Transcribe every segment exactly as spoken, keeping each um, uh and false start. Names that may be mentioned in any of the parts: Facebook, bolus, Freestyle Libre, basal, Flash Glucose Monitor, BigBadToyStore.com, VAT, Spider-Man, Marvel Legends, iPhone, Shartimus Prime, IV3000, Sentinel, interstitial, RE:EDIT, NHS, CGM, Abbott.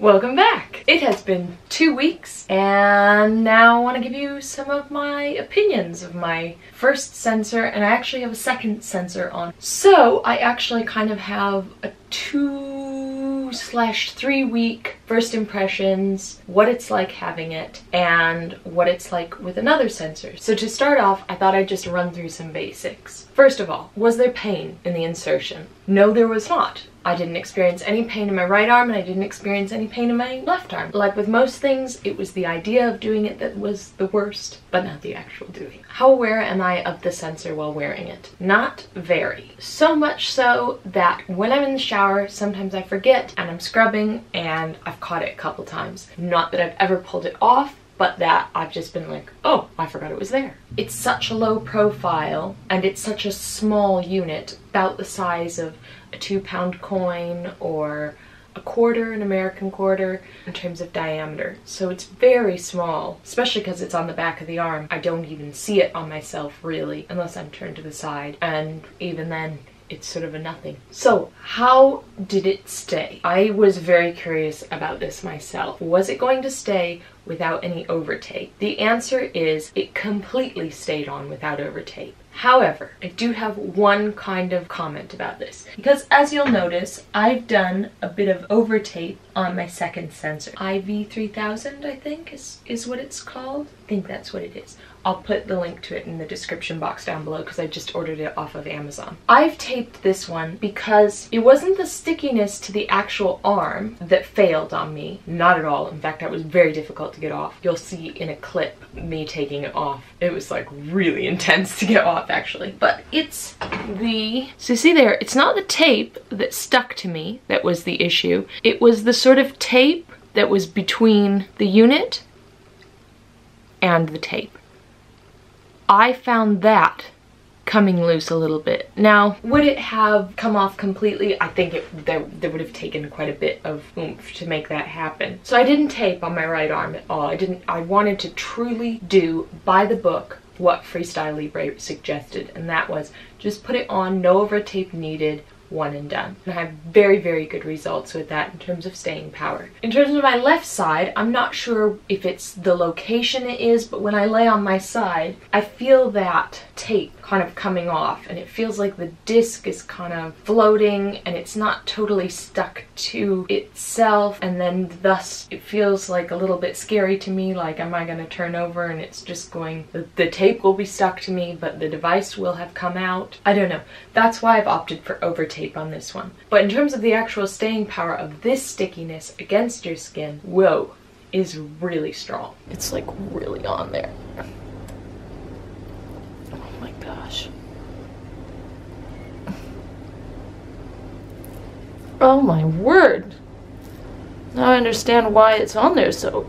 Welcome back! It has been two weeks and now I want to give you some of my opinions of my first sensor, and I actually have a second sensor on. So I actually kind of have a two slash three week first impressions, what it's like having it and what it's like with another sensor. So to start off, I thought I'd just run through some basics. First of all, was there pain in the insertion? No, there was not. I didn't experience any pain in my right arm and I didn't experience any pain in my left arm. Like with most things, it was the idea of doing it that was the worst, but not the actual doing. How aware am I of the sensor while wearing it? Not very. So much so that when I'm in the shower, sometimes I forget and I'm scrubbing and I've caught it a couple times. Not that I've ever pulled it off, but that I've just been like, oh, I forgot it was there. It's such a low profile and it's such a small unit, about the size of a two pound coin or a quarter, an American quarter, in terms of diameter. So it's very small, especially because it's on the back of the arm. I don't even see it on myself really, unless I'm turned to the side, and even then, it's sort of a nothing. So how did it stay? I was very curious about this myself. Was it going to stay without any overtape? The answer is it completely stayed on without overtape. However, I do have one kind of comment about this, because as you'll notice, I've done a bit of overtape on my second sensor. I V three thousand, I think, is, is what it's called. I think that's what it is. I'll put the link to it in the description box down below because I just ordered it off of Amazon. I've taped this one because it wasn't the stickiness to the actual arm that failed on me. Not at all. In fact, that was very difficult to get off. You'll see in a clip me taking it off. It was like really intense to get off, actually. But it's the, so see there, it's not the tape that stuck to me that was the issue. It was the sort of tape that was between the unit and the tape. I found that coming loose a little bit. Now, would it have come off completely? I think it there, there would have taken quite a bit of oomph to make that happen. So I didn't tape on my right arm at all. I didn't, I wanted to truly do by the book what Freestyle Libre suggested, and that was just put it on, no overtape needed, one and done. And I have very, very good results with that in terms of staying power. In terms of my left side, I'm not sure if it's the location it is, but when I lay on my side, I feel that tape kind of coming off, and it feels like the disc is kind of floating and it's not totally stuck to itself, and then thus it feels like a little bit scary to me, like am I going to turn over and it's just going, the, the tape will be stuck to me but the device will have come out. I don't know. That's why I've opted for overtape on this one. But in terms of the actual staying power of this stickiness against your skin, whoa, is really strong. It's like really on there. Oh my gosh. Oh my word. Now I understand why it's on there so.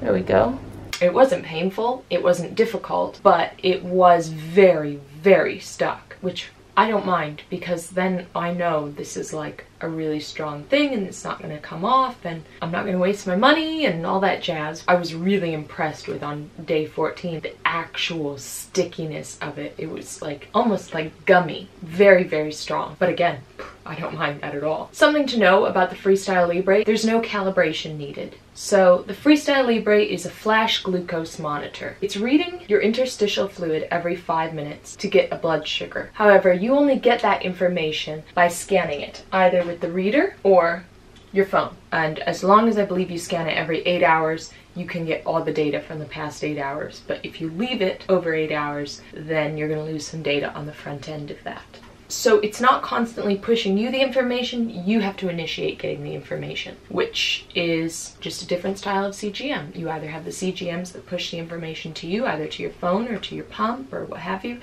There we go. It wasn't painful, it wasn't difficult, but it was very, very stuck, which I don't mind, because then I know this is like a really strong thing and it's not going to come off and I'm not going to waste my money and all that jazz. I was really impressed with, on day fourteen, the actual stickiness of it. It was like almost like gummy. Very, very strong. But again, I don't mind that at all. Something to know about the Freestyle Libre, there's no calibration needed. So the Freestyle Libre is a flash glucose monitor. It's reading your interstitial fluid every five minutes to get a blood sugar. However, you only get that information by scanning it, either with the reader or your phone. And as long as I believe you scan it every eight hours, you can get all the data from the past eight hours. But if you leave it over eight hours, then you're going to lose some data on the front end of that. So it's not constantly pushing you the information, you have to initiate getting the information, which is just a different style of C G M. You either have the C G Ms that push the information to you, either to your phone or to your pump or what have you,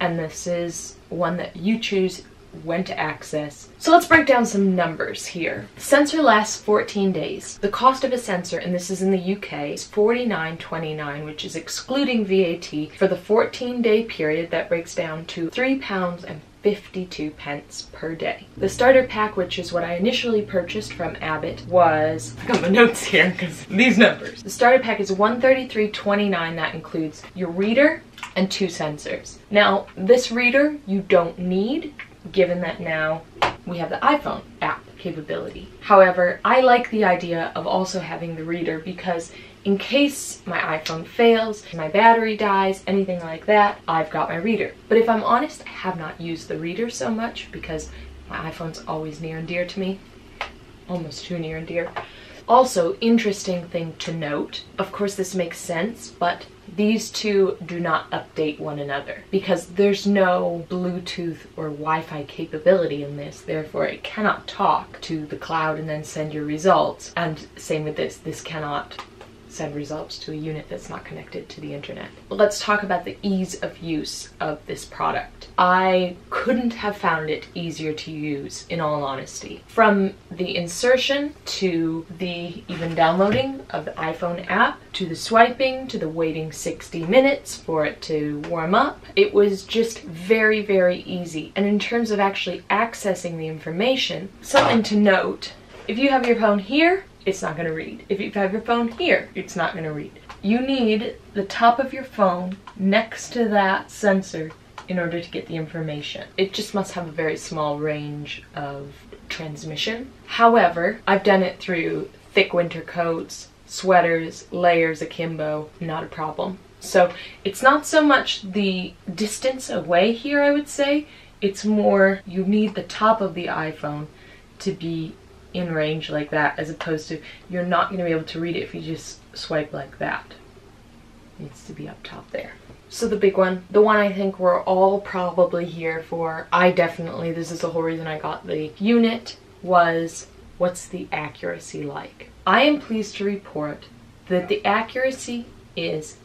and this is one that you choose when to access. So let's break down some numbers here. The sensor lasts fourteen days. The cost of a sensor, and this is in the U K, is forty-nine twenty-nine, which is excluding V A T. For the fourteen day period, that breaks down to three pounds and fifty-two pence per day. The starter pack, which is what I initially purchased from Abbott, was, I got my notes here because these numbers. The starter pack is one thirty-three twenty-nine. That includes your reader and two sensors. Now, this reader you don't need, given that now we have the iPhone app. capability. However, I like the idea of also having the reader because in case my iPhone fails, my battery dies, anything like that, I've got my reader. But if I'm honest, I have not used the reader so much because my iPhone's always near and dear to me. Almost too near and dear. Also, interesting thing to note, of course this makes sense, but these two do not update one another because there's no Bluetooth or Wi-Fi capability in this, therefore it cannot talk to the cloud and then send your results. And same with this, this cannot send results to a unit that's not connected to the internet. But let's talk about the ease of use of this product. I couldn't have found it easier to use, in all honesty. From the insertion to the even downloading of the iPhone app, to the swiping, to the waiting sixty minutes for it to warm up, it was just very, very easy. And in terms of actually accessing the information, something to note, if you have your phone here, it's not going to read. If you have your phone here, it's not going to read. You need the top of your phone next to that sensor in order to get the information. It just must have a very small range of transmission. However, I've done it through thick winter coats, sweaters, layers akimbo, not a problem. So it's not so much the distance away here, I would say. It's more you need the top of the iPhone to be in range like that, as opposed to you're not going to be able to read it if you just swipe like that. It needs to be up top there. So the big one, the one I think we're all probably here for, I definitely, this is the whole reason I got the unit, was what's the accuracy like? I am pleased to report that the accuracy is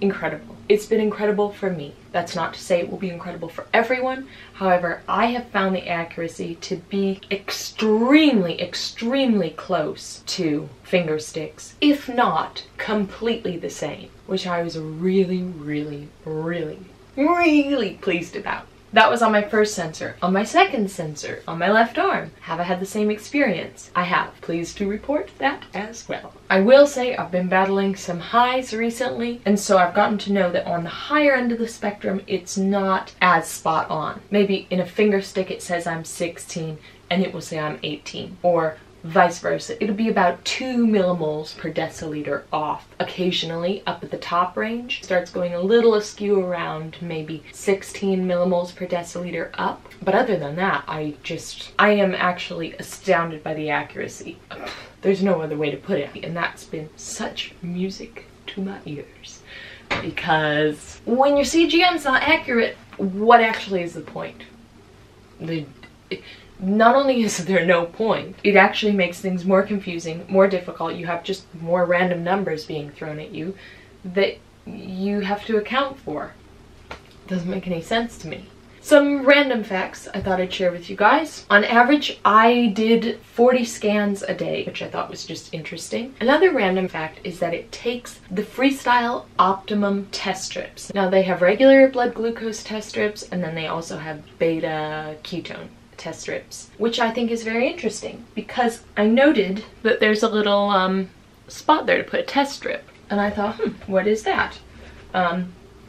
incredible. It's been incredible for me. That's not to say it will be incredible for everyone. However, I have found the accuracy to be extremely, extremely close to finger sticks, if not completely the same, which I was really, really, really, really pleased about. That was on my first sensor. On my second sensor, on my left arm, have I had the same experience? I have. Pleased to report that as well. I will say I've been battling some highs recently, and so I've gotten to know that on the higher end of the spectrum, it's not as spot on. Maybe in a finger stick it says I'm sixteen, and it will say I'm eighteen, or vice versa. It'll be about two millimoles per deciliter off. Occasionally, up at the top range, starts going a little askew around maybe sixteen millimoles per deciliter up. But other than that, I just, I am actually astounded by the accuracy. There's no other way to put it. And that's been such music to my ears. Because when your C G M's not accurate, what actually is the point? The... It, Not only is there no point, it actually makes things more confusing, more difficult. You have just more random numbers being thrown at you that you have to account for. Doesn't make any sense to me. Some random facts I thought I'd share with you guys. On average, I did forty scans a day, which I thought was just interesting. Another random fact is that it takes the Freestyle Optimum test strips. Now they have regular blood glucose test strips, and then they also have beta ketone test strips, which I think is very interesting because I noted that there's a little um, spot there to put a test strip, and I thought, hmm, what is that? Um,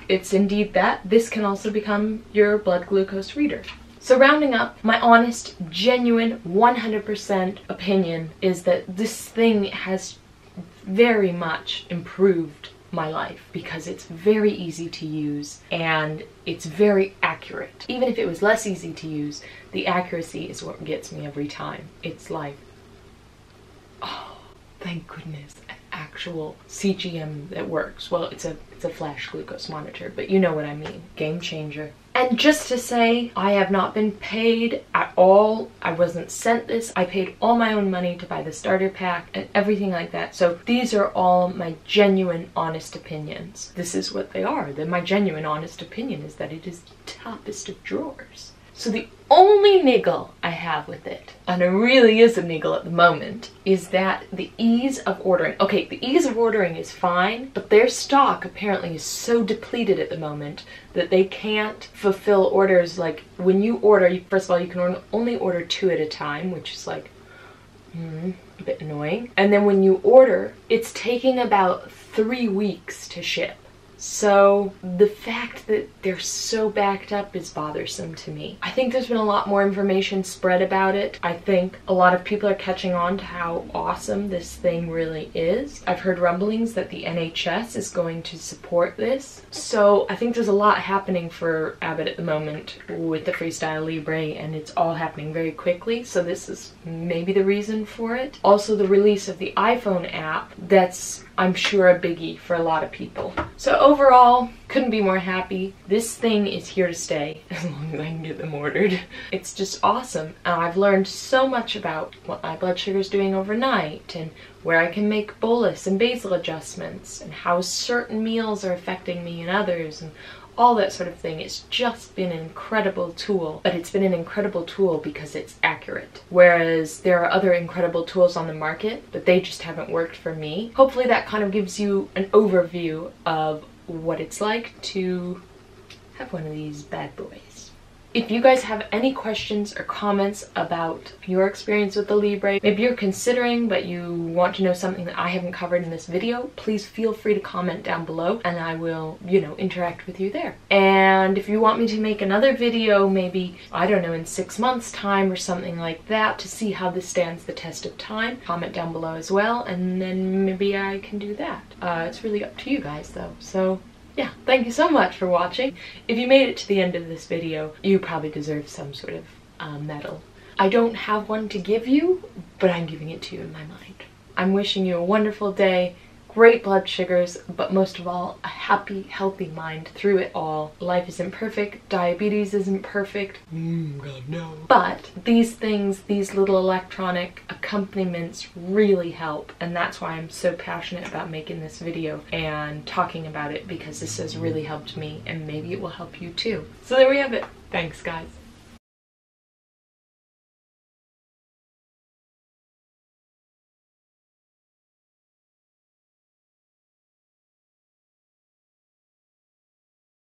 it's indeed that. This can also become your blood glucose reader. So rounding up, my honest, genuine, one hundred percent opinion is that this thing has very much improved my life because it's very easy to use and it's very accurate. Even if it was less easy to use, the accuracy is what gets me every time. It's like, oh, thank goodness, an actual C G M that works. Well, it's a, it's a flash glucose monitor, but you know what I mean. Game changer. And just to say, I have not been paid at all. I wasn't sent this. I paid all my own money to buy the starter pack and everything like that. So these are all my genuine, honest opinions. This is what they are. Then my genuine, honest opinion is that it is the toppest of drawers. So the only niggle I have with it, and it really is a niggle at the moment, is that the ease of ordering. Okay, the ease of ordering is fine, but their stock apparently is so depleted at the moment that they can't fulfill orders. Like when you order, you, first of all, you can only order two at a time, which is like, hmm, a bit annoying. And then when you order, it's taking about three weeks to ship. So the fact that they're so backed up is bothersome to me. I think there's been a lot more information spread about it. I think a lot of people are catching on to how awesome this thing really is. I've heard rumblings that the N H S is going to support this. So I think there's a lot happening for Abbott at the moment with the Freestyle Libre, and it's all happening very quickly. So this is maybe the reason for it. Also the release of the iPhone app, that's, I'm sure, a biggie for a lot of people. So overall, couldn't be more happy. This thing is here to stay as long as I can get them ordered. It's just awesome, and I've learned so much about what my blood sugar is doing overnight, and where I can make bolus and basal adjustments, and how certain meals are affecting me and others, and all that sort of thing. It's just been an incredible tool, but it's been an incredible tool because it's accurate. Whereas there are other incredible tools on the market, but they just haven't worked for me. Hopefully that kind of gives you an overview of what it's like to have one of these bad boys. If you guys have any questions or comments about your experience with the Libre, maybe you're considering but you want to know something that I haven't covered in this video, please feel free to comment down below and I will, you know, interact with you there. And if you want me to make another video, maybe, I don't know, in six months time or something like that, to see how this stands the test of time, comment down below as well, and then maybe I can do that. Uh, it's really up to you guys though, so yeah, thank you so much for watching. If you made it to the end of this video, you probably deserve some sort of uh, medal. I don't have one to give you, but I'm giving it to you in my mind. I'm wishing you a wonderful day, great blood sugars, but most of all, a happy, healthy mind through it all. Life isn't perfect, diabetes isn't perfect, mm, God, no. But these things, these little electronic accompaniments really help, and that's why I'm so passionate about making this video and talking about it, because this has really helped me, and maybe it will help you too. So there we have it. Thanks, guys.